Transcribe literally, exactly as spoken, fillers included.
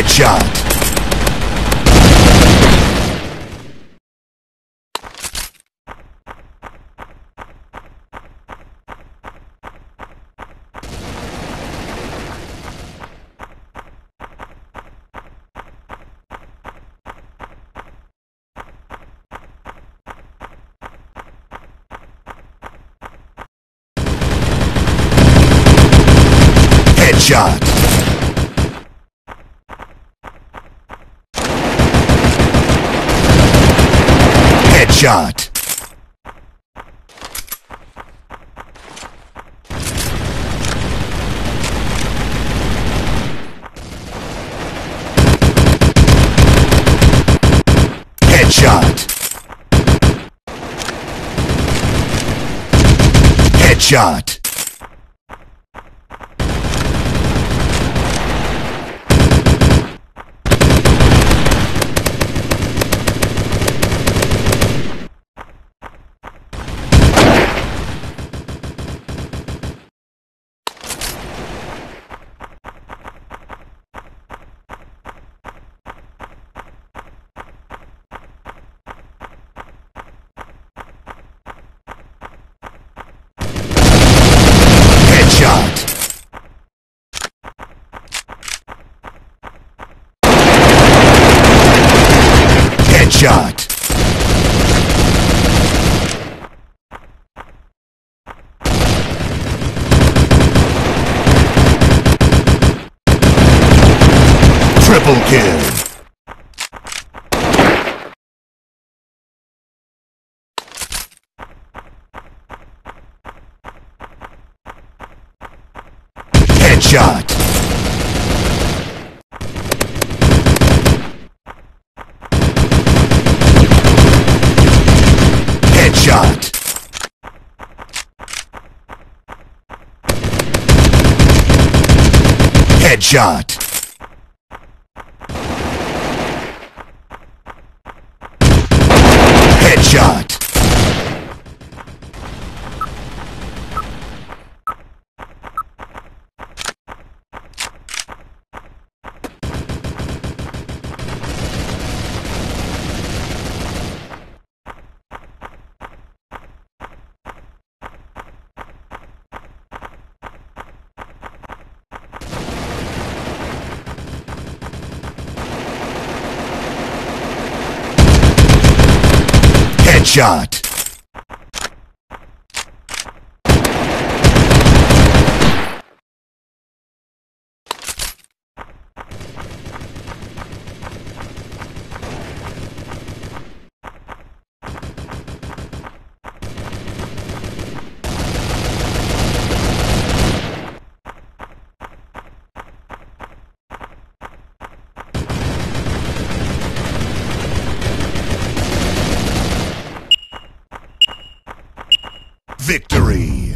Headshot. Shot. Headshot. Headshot. Headshot. Shot. Triple kill. Headshot. Shot. Headshot. Headshot. Shot. Victory!